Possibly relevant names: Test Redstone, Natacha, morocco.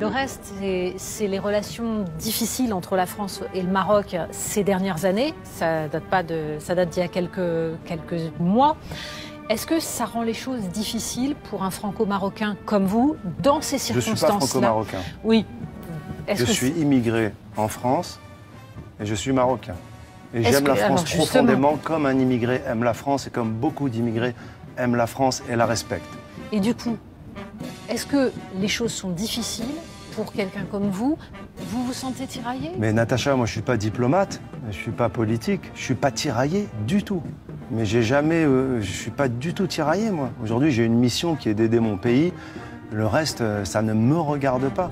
Le reste, c'est les relations difficiles entre la France et le Maroc ces dernières années. Ça date pas de, ça date d'il y a quelques mois. Est-ce que ça rend les choses difficiles pour un franco-marocain comme vous, dans ces circonstances-là ? Je ne suis pas franco-marocain. Oui. Je suis immigré en France et je suis marocain. Et j'aime la France profondément, comme un immigré aime la France et comme beaucoup d'immigrés aiment la France et la respectent. Et du coup, est-ce que les choses sont difficiles pour quelqu'un comme vous? Vous vous sentez tiraillé? Mais Natacha, moi je ne suis pas diplomate, je ne suis pas politique, je ne suis pas tiraillé du tout. Mais j'ai jamais, je ne suis pas du tout tiraillé, moi. Aujourd'hui, j'ai une mission qui est d'aider mon pays. Le reste, ça ne me regarde pas.